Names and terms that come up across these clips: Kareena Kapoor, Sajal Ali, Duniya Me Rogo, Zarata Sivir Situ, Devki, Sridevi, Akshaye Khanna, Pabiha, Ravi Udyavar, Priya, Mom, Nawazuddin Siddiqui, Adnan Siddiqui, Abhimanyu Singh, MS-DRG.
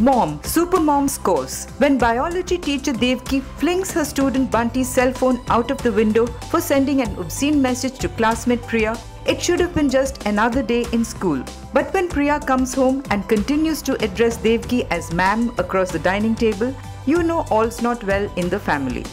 Mom, Supermom scores when biology teacher Devki flings her student Bunty's cell phone out of the window for sending an obscene message to classmate Priya. It should have been just another day in school. But when Priya comes home and continues to address Devki as ma'am across the dining table, you know all's not well in the family.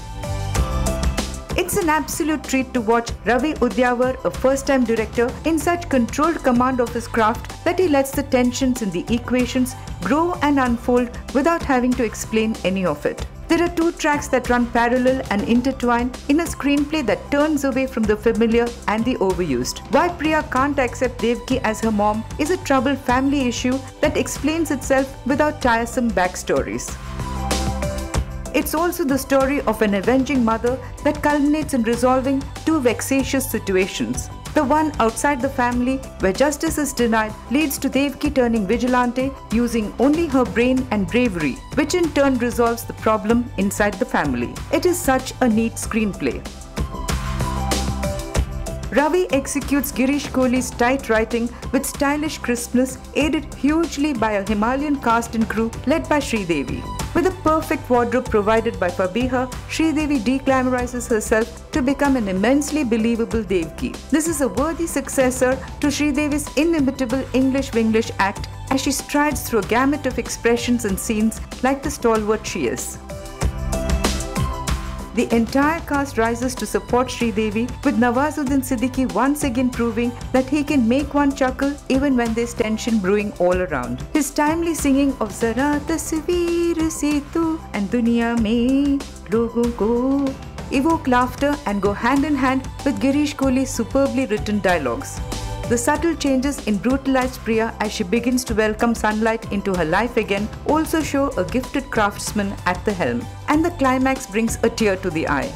It's an absolute treat to watch Ravi Udyavar, a first-time director, in such controlled command of his craft that he lets the tensions in the equations grow and unfold without having to explain any of it. There are two tracks that run parallel and intertwine in a screenplay that turns away from the familiar and the overused. Why Priya can't accept Devki as her mom is a troubled family issue that explains itself without tiresome backstories. It's also the story of an avenging mother that culminates in resolving two vexatious situations. The one outside the family, where justice is denied, leads to Devki turning vigilante using only her brain and bravery, which in turn resolves the problem inside the family. It is such a neat screenplay. Ravi executes Girish Kohli's tight writing with stylish crispness, aided hugely by a Himalayan cast and crew led by Sridevi. With a perfect wardrobe provided by Pabiha, Sridevi de-glamorizes herself to become an immensely believable Devki. This is a worthy successor to Sridevi's inimitable English-Winglish act as she strides through a gamut of expressions and scenes like the stalwart she is. The entire cast rises to support Sridevi, with Nawazuddin Siddiqui once again proving that he can make one chuckle even when there's tension brewing all around. His timely singing of Zarata Sivir Situ and Duniya Me Rogo evoke laughter and go hand in hand with Girish Kohli's superbly written dialogues. The subtle changes in brutalized Priya as she begins to welcome sunlight into her life again also show a gifted craftsman at the helm, and the climax brings a tear to the eye.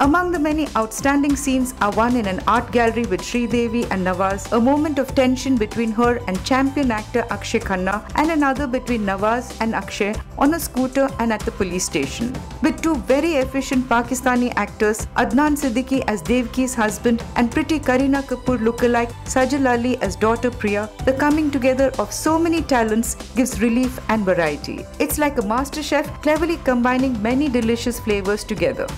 Among the many outstanding scenes are one in an art gallery with Sridevi and Nawaz, a moment of tension between her and champion actor Akshaye Khanna, and another between Nawaz and Akshay on a scooter and at the police station. With two very efficient Pakistani actors, Adnan Siddiqui as Devki's husband and pretty Kareena Kapoor lookalike Sajal Ali as daughter Priya, the coming together of so many talents gives relief and variety. It's like a master chef cleverly combining many delicious flavors together.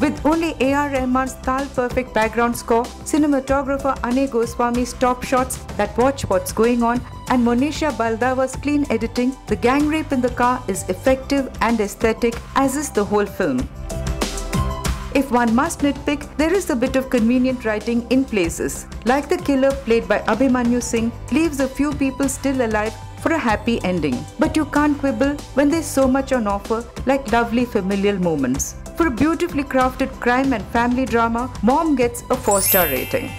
With only A.R. Rahman's perfect background score, cinematographer Anay Goswami's top shots that watch what's going on, and Monisha Baldawa's clean editing, the gang rape in the car is effective and aesthetic, as is the whole film. If one must nitpick, there is a bit of convenient writing in places, like the killer played by Abhimanyu Singh leaves a few people still alive for a happy ending. But you can't quibble when there's so much on offer, like lovely familial moments. For a beautifully crafted crime and family drama, Mom gets a 4-star rating.